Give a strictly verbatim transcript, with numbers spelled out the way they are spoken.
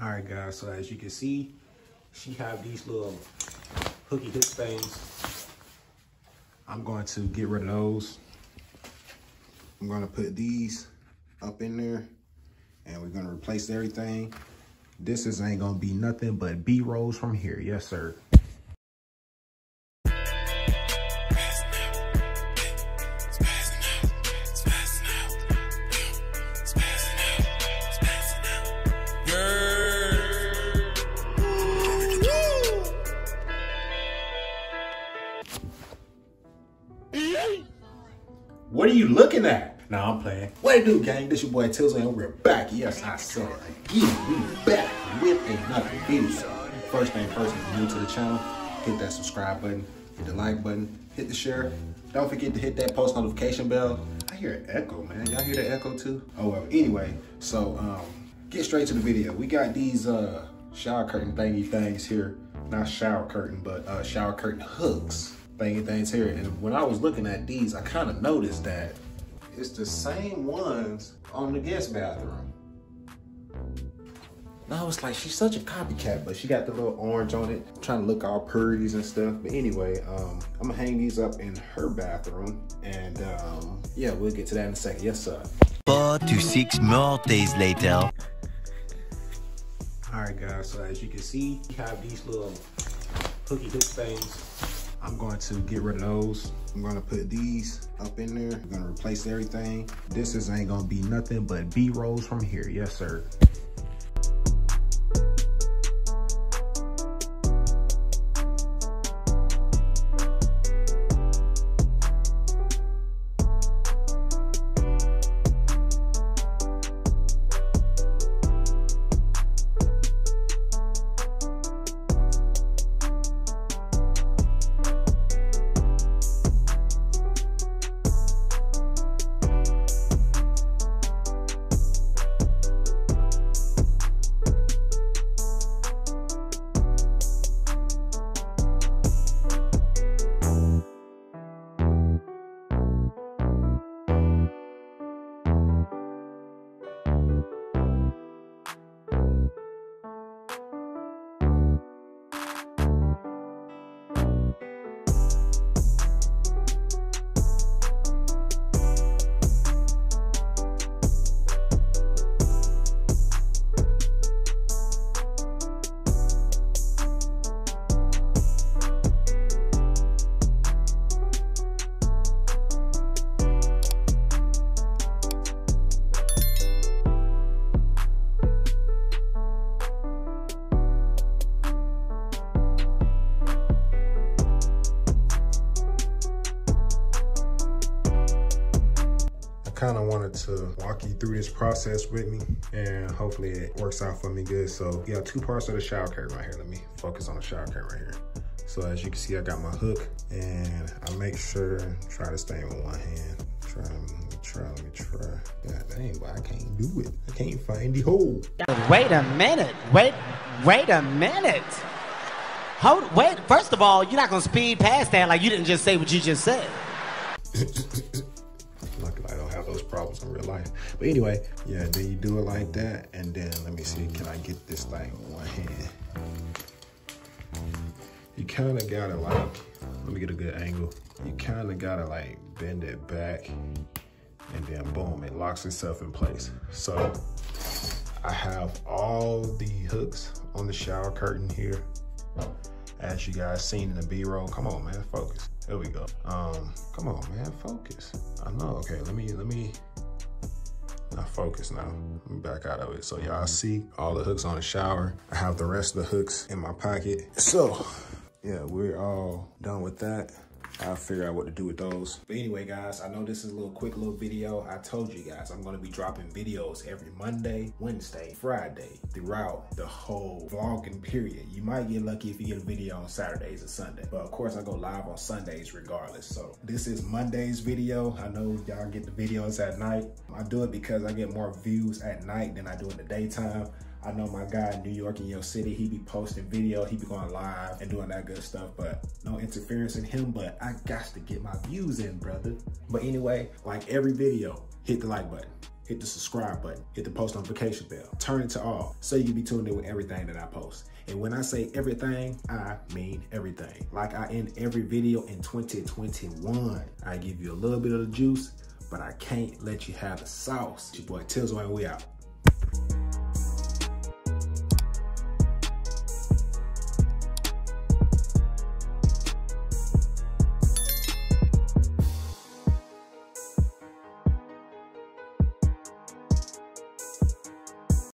All right, guys, so as you can see, she have these little hooky hook things. I'm going to get rid of those. I'm going to put these up in there, and we're going to replace everything. This is ain't going to be nothing but B-rolls from here. Yes, sir. What are you looking at? Nah, I'm playing. What it do, gang? This your boy Tizzle, and we're back. Yes, I said it again. We're back with another video. First thing first, if you're new to the channel, hit that subscribe button, hit the like button, hit the share. Don't forget to hit that post notification bell. I hear an echo, man. Y'all hear the echo too? Oh, well, anyway, so um, get straight to the video. We got these uh, shower curtain thingy things here. Not shower curtain, but uh, shower curtain hooks. Thingy things here, and when I was looking at these, I kind of noticed that it's the same ones on the guest bathroom. No, it's like she's such a copycat, but she got the little orange on it, I'm trying to look all purties and stuff. But anyway, um, I'm gonna hang these up in her bathroom, and um, yeah, we'll get to that in a second. Yes, sir. Four to six more days later. All right, guys. So as you can see, we have these little hooky hook things. I'm going to get rid of those. I'm going to put these up in there. I'm going to replace everything. This is ain't going to be nothing but B-rolls from here. Yes, sir. Kind of wanted to walk you through this process with me, and hopefully it works out for me good. So we got two parts of the shower curtain right here. Let me focus on the shower curtain right here. So as you can see, I got my hook, and I make sure try this thing with one hand. Try, let me try, let me try. God dang, but I can't do it. I can't find the hole. Wait a minute. Wait, wait a minute. Hold, wait. First of all, you're not gonna speed past that like you didn't just say what you just said. Those problems in real life, but anyway, yeah, then you do it like that, and then let me see, can I get this thing with one hand? You kind of gotta like, let me get a good angle, you kind of gotta like bend it back, and then boom, it locks itself in place. So I have all the hooks on the shower curtain here, as you guys seen in the B-roll. Come on, man, focus. There we go. Um, come on, man, focus. I know, okay, let me, let me, not focus now. Let me back out of it. So y'all see all the hooks on the shower. I have the rest of the hooks in my pocket. So yeah, we're all done with that. I'll figure out what to do with those. But anyway, guys, I know this is a little quick little video. I told you guys, I'm gonna be dropping videos every Monday, Wednesday, Friday, throughout the whole vlogging period. You might get lucky if you get a video on Saturdays or Sunday, but of course I go live on Sundays regardless. So this is Monday's video. I know y'all get the videos at night. I do it because I get more views at night than I do in the daytime. I know my guy in New York, in your city, he be posting video, he be going live and doing that good stuff, but no interference in him, but I got to get my views in, brother. But anyway, like every video, hit the like button. hit the subscribe button, hit the post notification bell, turn it to all, so you can be tuned in with everything that I post. And when I say everything, I mean everything. Like I end every video in twenty twenty-one, I give you a little bit of the juice, but I can't let you have the sauce. It's your boy Tizzle, and we out.